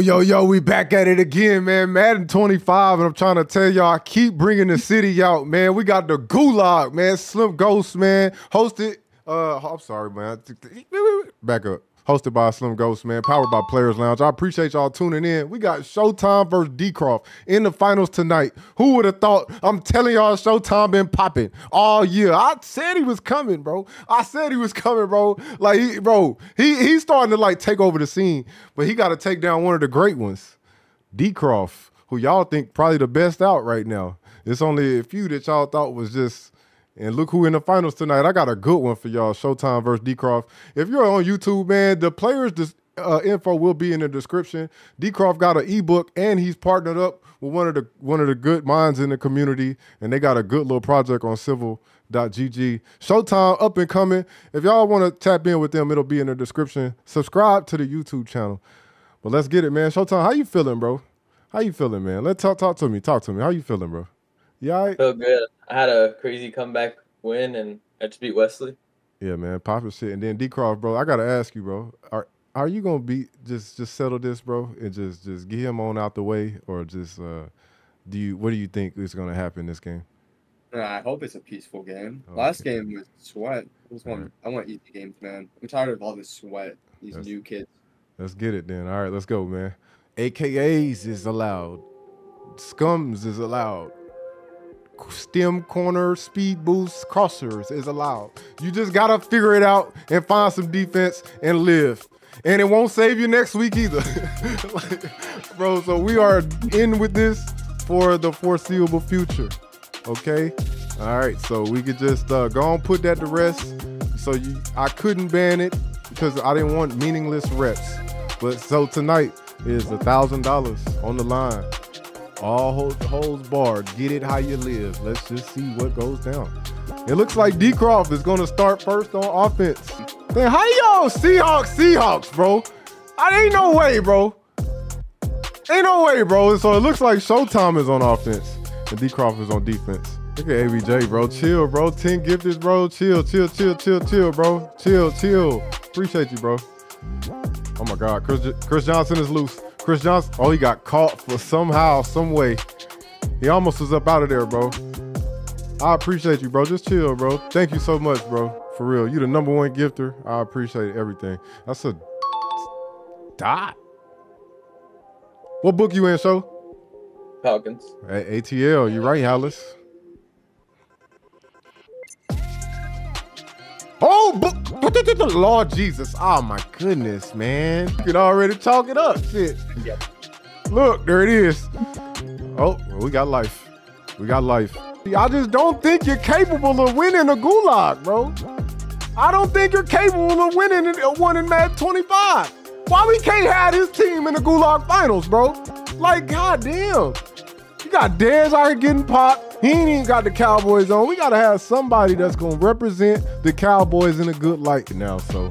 Yo, we back at it again, man. Madden 25, and I'm trying to tell y'all, I keep bringing the city out, man. We got the Gulag, man. Slim Ghost, man. Hosted, I'm sorry, man. Back up. Hosted by Slim Ghost, man. Powered by Players Lounge. I appreciate y'all tuning in. We got Showtime versus D-Croft in the finals tonight. Who would have thought? I'm telling y'all, Showtime been popping all year. I said he was coming, bro. Like, he's starting to, like, take over the scene. But he got to take down one of the great ones, D-Croft, who y'all think probably the best out right now. It's only a few that y'all thought was just... And look who in the finals tonight. I got a good one for y'all. Showtime versus D-Croft. If you're on YouTube, man, the players' info will be in the description. D-Croft got an ebook, and he's partnered up with one of the good minds in the community, and they got a good little project on civil.gg. Showtime up and coming. If y'all want to tap in with them, it'll be in the description. Subscribe to the YouTube channel. But let's get it, man. Showtime, how you feeling, bro? How you feeling, man? Let's talk to me. Talk to me. How you feeling, bro? You all right? Feel good. I had a crazy comeback win, and I just beat Wesley. Yeah, man, poppin' shit. And then D-Croft, bro, I gotta ask you, bro, are you gonna beat just settle this, bro, and just get him on out the way, or just what do you think is gonna happen this game? I hope it's a peaceful game. Okay. Last game was sweat. I want easy games, man. I'm tired of all this sweat. These new kids. Let's get it then. All right, let's go, man. AKAs is allowed. Scums is allowed. Stem corner, speed boosts, crossers is allowed. You just gotta figure it out and find some defense and live. And it won't save you next week either. Like, bro, so we are in with this for the foreseeable future. Okay? All right, so we could just go and put that to rest. So I couldn't ban it because I didn't want meaningless reps. But so tonight is $1,000 on the line. All holes barred. Get it how you live. Let's just see what goes down. It looks like D-Croft is going to start first on offense. Then how y'all Seahawks, bro? Ain't no way, bro. Ain't no way, bro. So it looks like Showtime is on offense and D-Croft is on defense. Look at ABJ, bro. Chill, bro. 10 gifted, bro. Chill, bro. Chill. Appreciate you, bro. Oh my God, Chris Johnson is loose. Chris Johnson, oh, he got caught for somehow, some way. He almost was up out of there, bro. I appreciate you, bro. Just chill, bro. Thank you so much, bro. For real. You the #1 gifter. I appreciate everything. That's a dot. What book you in, Show? Falcons. At ATL. You right, Hollis. Oh, Lord Jesus. Oh, my goodness, man. You could already talk it up. Shit. Yep. Look, there it is. Oh, well, we got life. I just don't think you're capable of winning a Gulag, bro. I don't think you're capable of winning one in Madden 25. Why we can't have this team in the Gulag finals, bro? Like, goddamn. You got Dez out here getting popped. He ain't even got the Cowboys on. We got to have somebody that's going to represent the Cowboys in a good light now, so.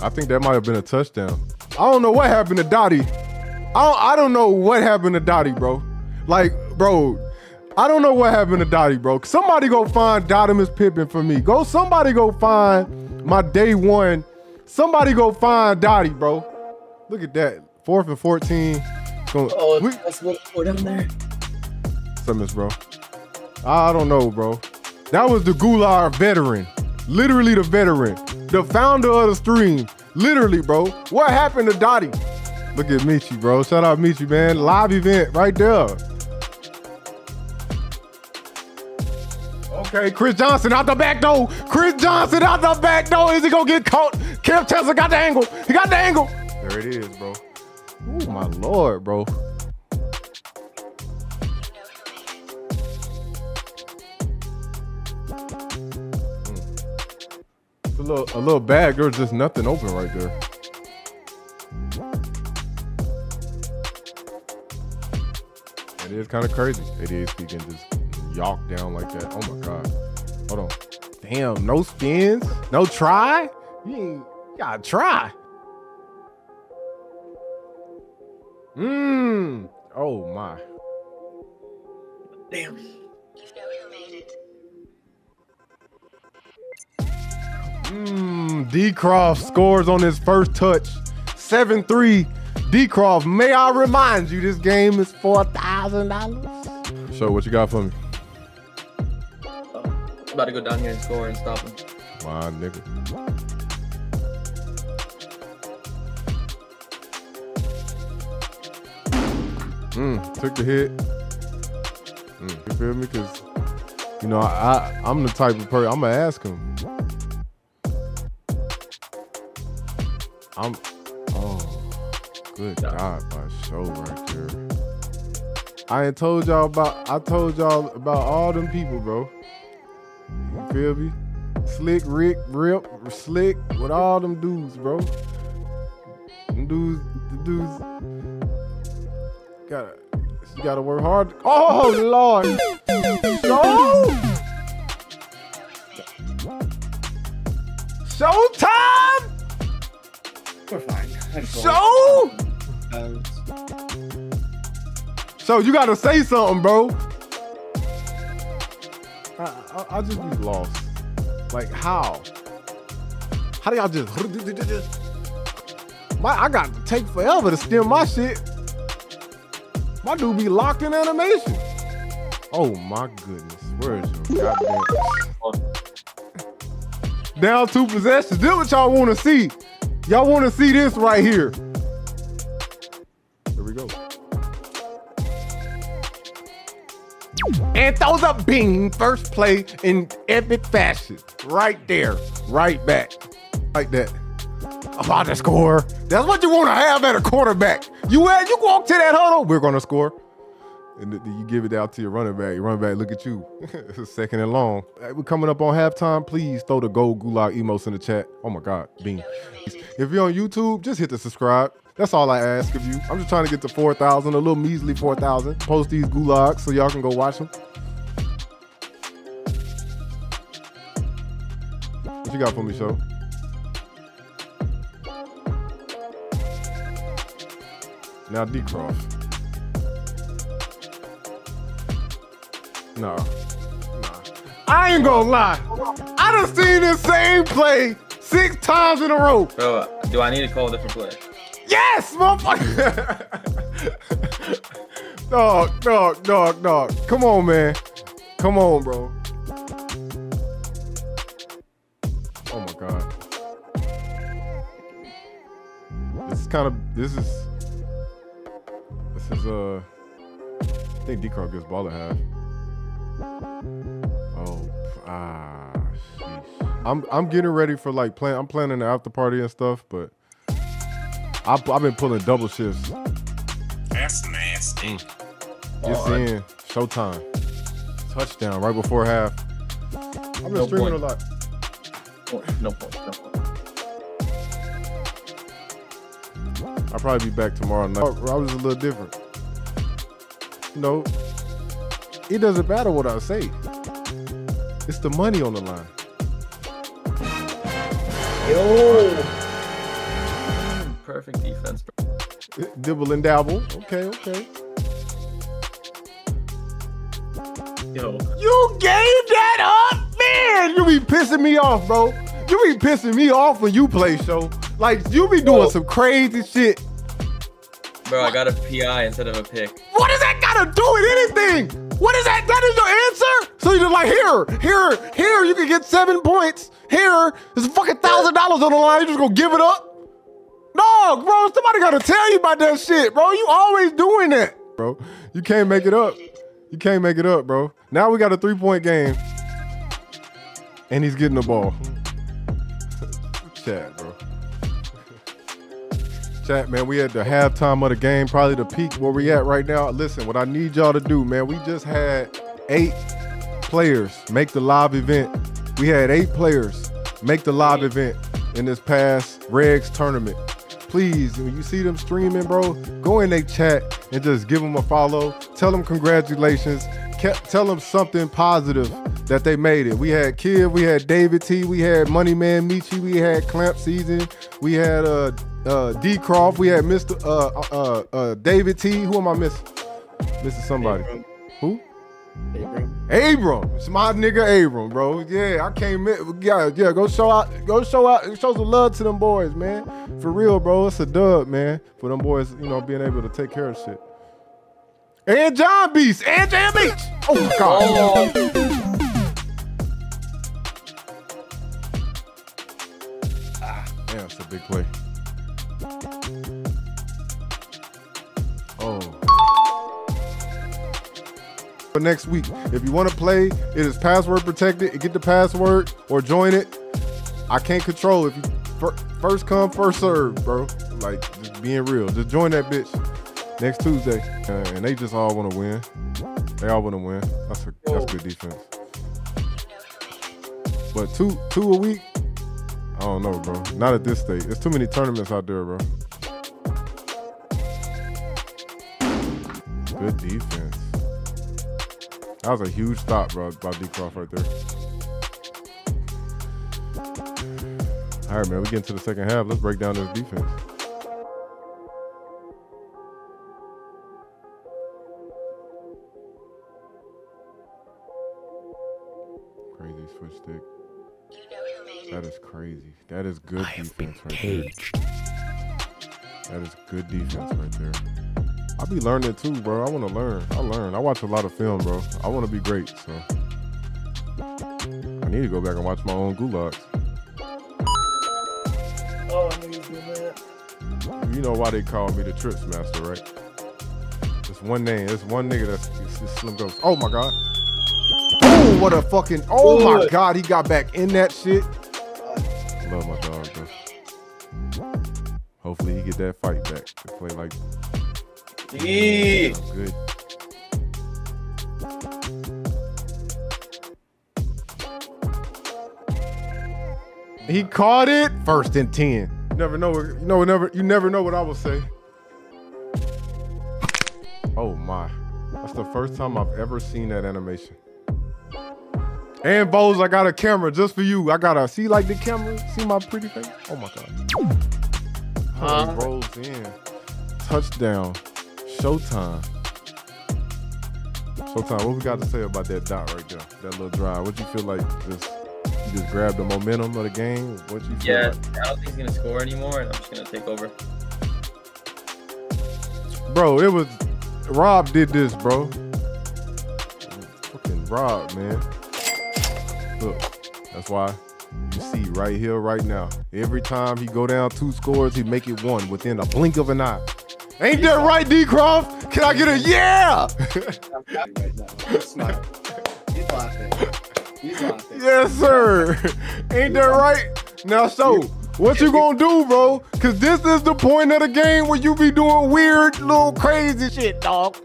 I think that might have been a touchdown. I don't know what happened to Dottie. I don't know what happened to Dottie, bro. Like, bro, I don't know what happened to Dottie, bro. Somebody go find Dotimus Pippen for me. Somebody go find my day one. Somebody go find Dottie, bro. Look at that. 4th and 14. Oh, that's what I put down there. Summons, bro. I don't know, bro. That was the Gulag veteran. Literally the veteran. The founder of the stream. Literally, bro. What happened to Dottie? Look at Michi, bro. Shout out Michi, man. Live event right there. Okay, Chris Johnson out the back door. Is he going to get caught? Kev Tesla got the angle. He got the angle. There it is, bro. Oh, my Lord, bro. It's a little bag. There's just nothing open right there. It is kind of crazy. ADA speaking, just yawk down like that. Oh, my God. Hold on. Damn, no spins? No try? You gotta try. Oh my. Damn. You know who made it. D-Croft scores on his first touch. 7-3, D-Croft. May I remind you, this game is $4,000. So what you got for me? About to go down here and score and stop him. My nigga. Took the hit. You feel me? Because, you know, I'm the type of person, I'm going to ask him. Oh, good God, my show right there. I told y'all about all them people, bro. You feel me? Slick, Rick, Rip, Slick, with all them dudes, bro. The dudes. You gotta work hard. Oh, Lord. Showtime. We're fine. So you gotta say something, bro. I just be lost. Like, how? How do y'all just... I got to take forever to steal my shit. My dude be locked in animation. Oh my goodness. Where is your goddamn? Down 2 possessions. This is what y'all want to see. Y'all want to see this right here. Here we go. And throws up Bing. First play in epic fashion. Right there. Right back. Like that. About to score. That's what you want to have at a quarterback. You walk to that huddle, we're gonna score. And you give it out to your running back. Your running back, look at you. It's a second and long. Hey, we're coming up on halftime. Please throw the gold gulag emotes in the chat. Oh my God, Bean. If you're on YouTube, just hit the subscribe. That's all I ask of you. I'm just trying to get to 4,000, a little measly 4,000. Post these gulags so y'all can go watch them. What you got for me, Show? Now D-Croft. Nah. I ain't gonna lie. I done seen this same play 6 times in a row. Bro, do I need to call a different play? Yes, motherfucker. Dog. Come on, man. Come on, bro. Oh my God. I think D-Croft gets ball at half. Sheesh. I'm getting ready for like playing. I'm planning the after party and stuff, but I've been pulling double shifts. That's nasty. Just in Showtime touchdown right before half. I've been streaming a lot. No point. I'll probably be back tomorrow night. I was a little different. No, it doesn't matter what I say. It's the money on the line. Yo. Perfect defense. Dibble and dabble. Okay. Yo. You gave that up, man. You be pissing me off, bro. You be pissing me off when you play, Show. Like, you be doing some crazy shit. Bro, I got a PI instead of a pick. What does that got to do with anything? What is that? That is your answer? So you're just like, here, you can get 7 points. Here, there's fucking $1,000 on the line. You just gonna give it up? No, bro, somebody got to tell you about that shit, bro. You always doing that. Bro, you can't make it up. You can't make it up, bro. Now we got a 3-point game. And he's getting the ball. Chat, bro. Chat, man, we at the halftime of the game, probably the peak where we at right now. Listen, what I need y'all to do, man, we just had 8 players make the live event. We had 8 players make the live event in this past Regs tournament. Please, when you see them streaming, bro, go in their chat and just give them a follow. Tell them congratulations. Tell them something positive that they made it. We had Kid, we had David T, we had Money Man Michi, we had Clamp Season, we had D-Croft, we had Mr. David T. Who am I missing? Missing somebody. Abram. Who? Abram. Abram, it's my nigga Abram, bro. Yeah, I came in. Yeah. Go show out, show some love to them boys, man. For real, bro. It's a dub, man. For them boys, you know, being able to take care of shit. And John Beast, and Jam Beach. Oh my God. Damn, it's a big play. For next week, if you want to play, it is password protected. Get the password or join it. I can't control if you first come, first serve, bro. Like, just being real, just join that bitch next Tuesday. And they just all want to win. They all want to win. That's good defense. But two a week? I don't know, bro. Not at this stage. There's too many tournaments out there, bro. Good defense. That was a huge stop, bro, by D-Croft right there. All right, man, we get into the second half. Let's break down this defense. Crazy switch stick. That is crazy. That is good defense right there. That is good defense right there. I be learning too, bro. I want to learn. I watch a lot of film, bro. I want to be great, so I need to go back and watch my own Gulags. Oh, I need to do that. You know why they call me the Trips Master, right? It's one name. It's one nigga that's Slim Ghost. Oh my God. Oh, what a fucking. Oh my God, he got back in that shit. I love my dog, bro. Hopefully he get that fight back to play like. Yeah. Good. He caught it. First and 10. Never know. You never know what I will say. Oh my! That's the first time I've ever seen that animation. And Bose, I got a camera just for you. I gotta see like the camera. See my pretty face. Oh my God! Huh? Rolls in. Touchdown. Showtime. Showtime, what we got to say about that dot right there? That little drive. What you feel like? You just grab the momentum of the game? What you feel like? I don't think he's going to score anymore, and I'm just going to take over. Bro, it was... Rob did this, bro. Fucking Rob, man. Look, that's why you see right here, right now. Every time he go down two scores, he make it one within a blink of an eye. Ain't that right, D-Croft? Can I get a yeah? I'm happy right now. He's smart. He's laughing. Yes, sir. Ain't that right? Now, so what you gonna do, bro? Cause this is the point of the game where you be doing weird, little crazy shit, dog.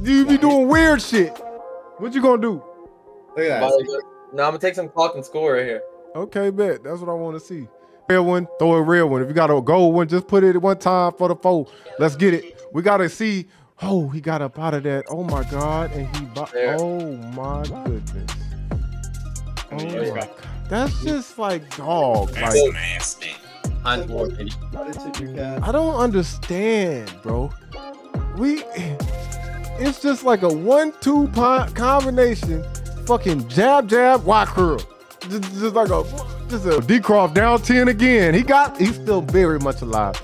You be doing weird shit. What you gonna do? Look at that. No, I'm gonna take some clock and score right here. Okay, bet. That's what I want to see. Real one, throw a real one. If you got a gold one, just put it one time for the foe. Let's get it. We gotta see. Oh, he got up out of that. Oh my God, and he. Oh my goodness. Oh my God. That's just like dog. That's like, nasty. I don't understand, bro. It's just like a 1-2 combination. Fucking jab, jab, Y-curl. Just like a D-Croft down 10 again. He's still very much alive.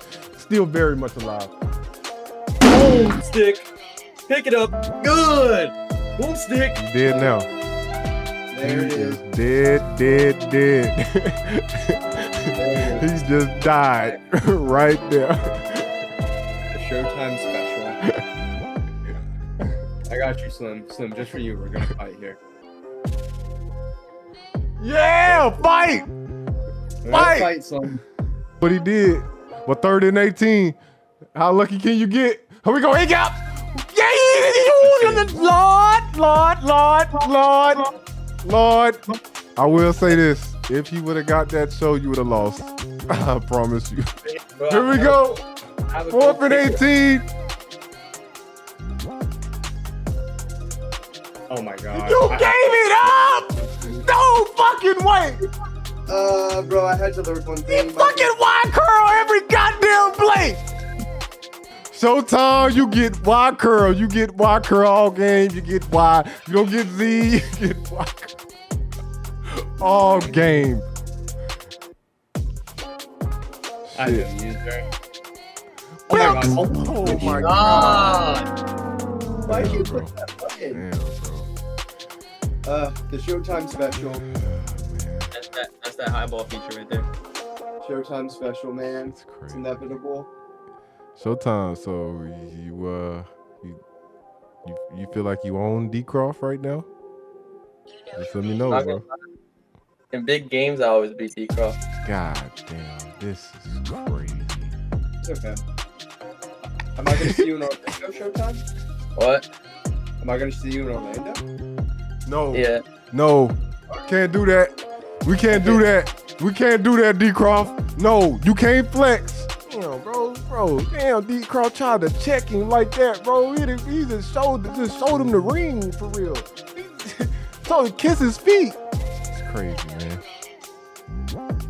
Boomstick. Pick it up. Good. Boomstick. Dead now. There it is. Dead. He's just died right there. The Showtime special. I got you, Slim. Slim, just for you, we're gonna fight here. Yeah, fight some. But he did. But 3rd and 18. How lucky can you get? Here we go. He got. Yeah, Lord. I will say this: if he would have got that show, you would have lost. I promise you. Here we go. 4th and 18. Oh my God. You gave it up. No fucking way! Bro, I had to learn one thing. You fucking Y-curl every goddamn play! Showtime, you get Y-curl. You get Y-curl all game. You get Y. You don't get Z. You get Y-curl all game. I just used her. Oh my God. Why did you put that fucking? The Showtime special. That's that highball feature right there. Showtime special, man. It's crazy. It's inevitable. Showtime. So you feel like you own D-Croft right now? Just let me know, bro. In big games, I always beat D-Croft. God damn, this is crazy. It's okay. Am I gonna see you in Orlando, Showtime? What? Am I gonna see you in Orlando? No. Yeah. No. Can't do that. We can't do that. We can't do that, D-Croft. No, you can't flex. Damn, bro, Damn, D-Croft tried to check him like that, bro. He just showed him the ring for real. Told him kiss his feet. It's crazy, man.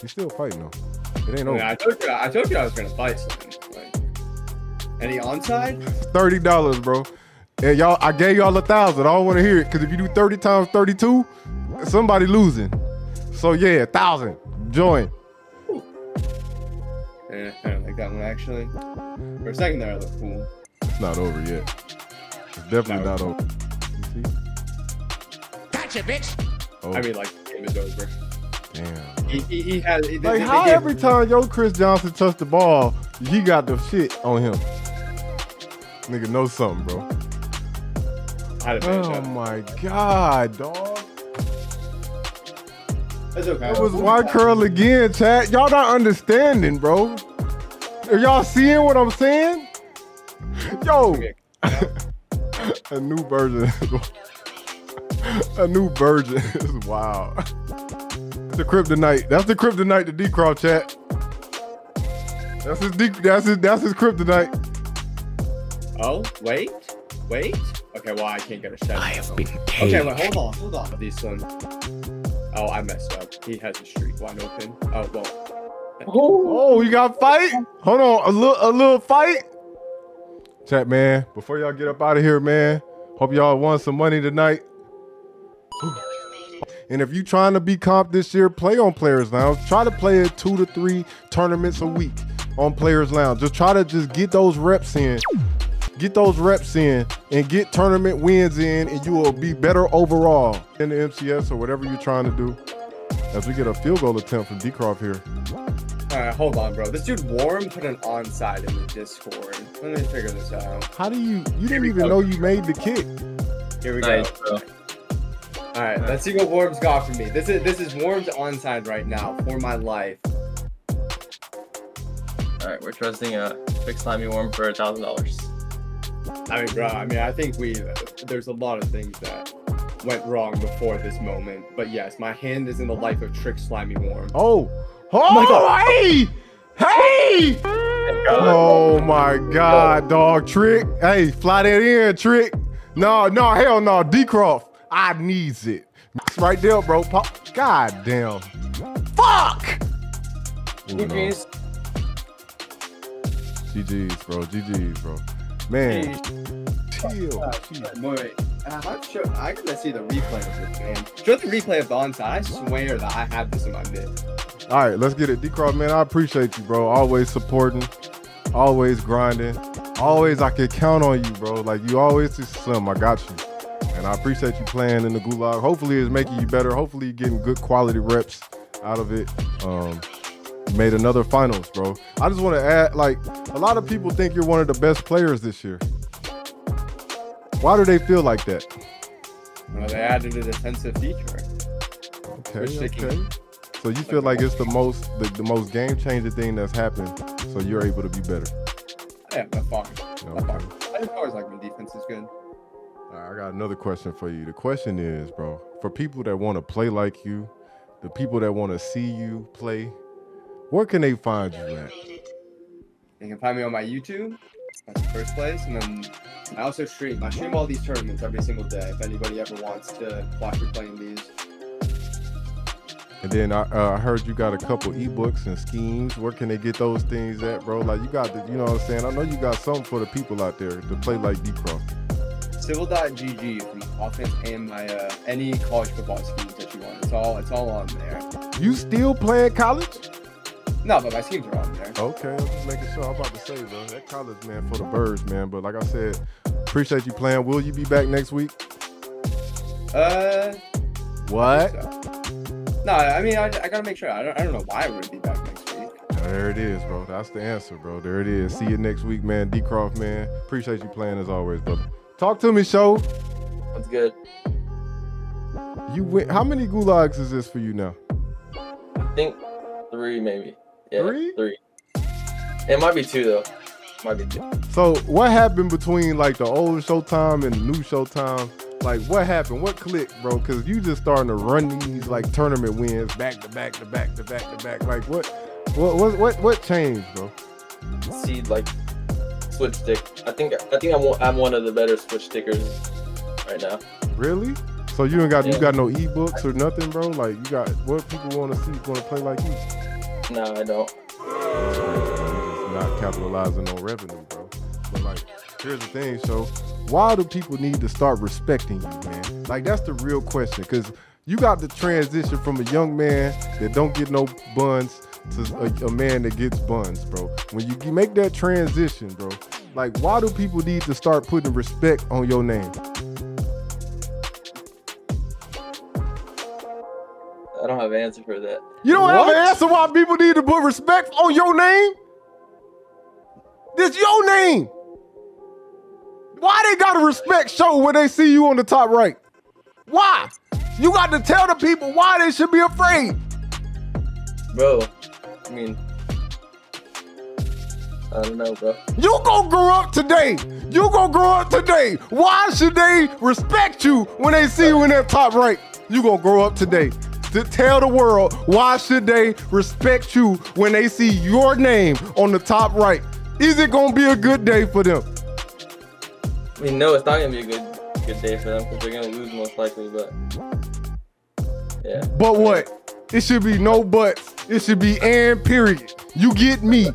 He's still fighting though. It ain't over. Man, I told you I was gonna fight something. Like, any onside? $30, bro. And y'all, I gave y'all 1,000. I don't want to hear it because if you do 30 times 32, somebody losing. So yeah, 1,000. Join. Yeah, I don't like that one actually. For a second there, I looked cool. It's not over yet. It's definitely not over. You see? Gotcha, bitch. Oh. I mean, like, the game is over. Damn. He has. Like, how every time yo Chris Johnson touched the ball, he got the shit on him. Nigga knows something, bro. Oh my God, dog! That's okay. It was Y-curl again, chat. Y'all not understanding, bro. Are y'all seeing what I'm saying? Yo, a new version. A new version. Is wild. It's the kryptonite. That's the kryptonite to D-Croft, chat. That's his kryptonite. Oh wait. Wait. Okay, well I can't get a shot. I have been caged. Okay, wait, hold on. These sons. Oh, I messed up. He has a streak wide open. Oh well. Oh, you got a fight? Hold on, a little fight. Chat, man. Before y'all get up out of here, man. Hope y'all won some money tonight. And if you trying to be comp this year, play on Players Lounge. Try to play at 2 to 3 tournaments a week on Players Lounge. Just try to get those reps in. Get those reps in and get tournament wins in, and you will be better overall in the MCS or whatever you're trying to do. As we get a field goal attempt from D-Croft here. All right, hold on, bro. This dude Warren put an onside in the Discord. Let me figure this out. How do you didn't even know you made the kick? Here we go. All right, let's see what Warren's got for me. This is Warren's onside right now for my life. All right, we're trusting a big slimy Warren for $1,000. I mean, bro, I think there's a lot of things that went wrong before this moment. But yes, my hand is in the life of Trick Slimy Worm. Oh, hey! Hey! Oh, my God, dog. Trick. Hey, fly that in, Trick. No, hell no. D-Croft, I needs it. It's right there, bro. Pop. God damn. Fuck! GG's. GG's, bro. GG's, bro. Man, chill. Wait, I gotta see the replay of this, man. Show the replay of the onside. I swear that I have this in my mid. All right, let's get it. D-Croft, man, I appreciate you, bro. Always supporting, always grinding, always I can count on you, bro. Like, you always just Slim, I got you. And I appreciate you playing in the Gulag. Hopefully it's making you better. Hopefully you're getting good quality reps out of it. Made another finals, bro. I just want to add, like, a lot of people think you're one of the best players this year. Why do they feel like that? Well, they added a defensive feature. Okay. So you feel like it's the most game-changing thing that's happened, so you're able to be better. Yeah, that's fine. I always like when defense is good. All right, I got another question for you. The question is, bro, for people that want to play like you, the people that want to see you play, where can they find you at? They can find me on my YouTube. That's the first place. And then I also stream. I stream all these tournaments every single day if anybody ever wants to watch me playing these. And then I heard you got a couple ebooks and schemes. Where can they get those things at, bro? Like, you got the, you know what I'm saying? I know you got something for the people out there to play like D-Croft. Civil.gg for my offense and my any college football schemes that you want. It's all on there. You still playing college? No, but my schemes are on there. Okay, I'm just making sure. I'm about to say, bro, that college, man, for the birds, man. But like I said, appreciate you playing. Will you be back next week? What? No, I mean, I gotta make sure. I don't know why I would be back next week. There it is, bro. That's the answer, bro. There it is. See you next week, man. D-Croft, man. Appreciate you playing as always, brother. Talk to me, Show. That's good. You went. How many gulags is this for you now? I think 3, maybe. Yeah, 3. It might be 2 though. Might be 2. So what happened between like the old Showtime and the new Showtime? Like, what happened? What clicked, bro? Because you just starting to run these like tournament wins back to back to back to back to back. Like, what changed, bro? See, like, switch stick. I think I'm one of the better switch stickers right now. Really? So you ain't got you got no ebooks or nothing, bro? Like, you got what people want to see going to play like you? No, I don't. It's not capitalizing on revenue, bro. But like, here's the thing, so why do people need to start respecting you, man? Like, that's the real question, because you got the transition from a young man that don't get no buns to a man that gets buns, bro. When you make that transition, bro, like, why do people need to start putting respect on your name? I don't have an answer for that. You don't have an answer why people need to put respect on your name? This your name. Why they gotta respect Show when they see you on the top right? Why? You got to tell the people why they should be afraid. Bro, I mean, I don't know, bro. You gonna grow up today. You gonna grow up today. Why should they respect you when they see you in that top right? You gonna grow up today to tell the world why should they respect you when they see your name on the top right. Is it gonna be a good day for them? I mean, no, it's not gonna be a good day for them because they're gonna lose most likely, but yeah. But what? It should be no buts. It should be and period. You get me.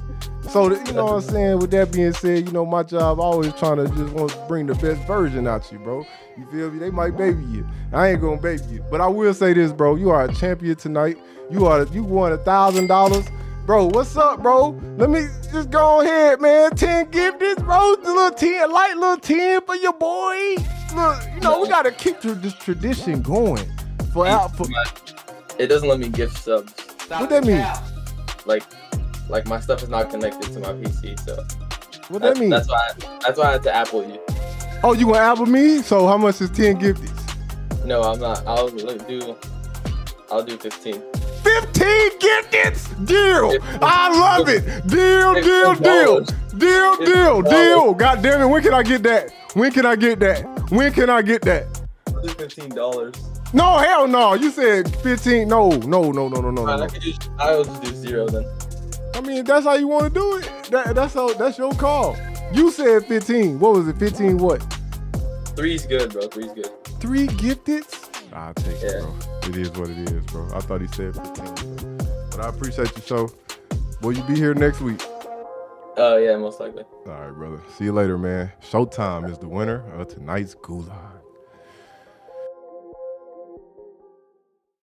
So you know what I'm saying? With that being said, you know, my job, I always trying to just want to bring the best version out you, bro. You feel me? They might baby you. I ain't gonna baby you. But I will say this, bro. You are a champion tonight. You won $1,000. Bro, what's up, bro? Let me just go ahead, man. 10 gifted, bro. Little 10 for your boy. Look, you know, we got to keep this tradition going. It doesn't let me gift subs. What that mean? Like my stuff is not connected to my PC, so. What that mean? That's why I had to Apple you. Oh, you want to Apple me? So how much is 10 gifted? No, I'm not. I'll do 15. 15 gifteds? Deal. I love it. Deal. God damn it. When can I get that? $15. No, hell no. You said 15. No. I'll just do 0 then. I mean, that's how you want to do it. That's your call. You said 15. What was it? 15 what? 3's good, bro. 3's good. 3 gifteds? I'll take it, bro. It is what it is, bro. I thought he said 15. But I appreciate you, Show. Will you be here next week? Oh, yeah, most likely. All right, brother. See you later, man. Showtime is the winner of tonight's Gulag.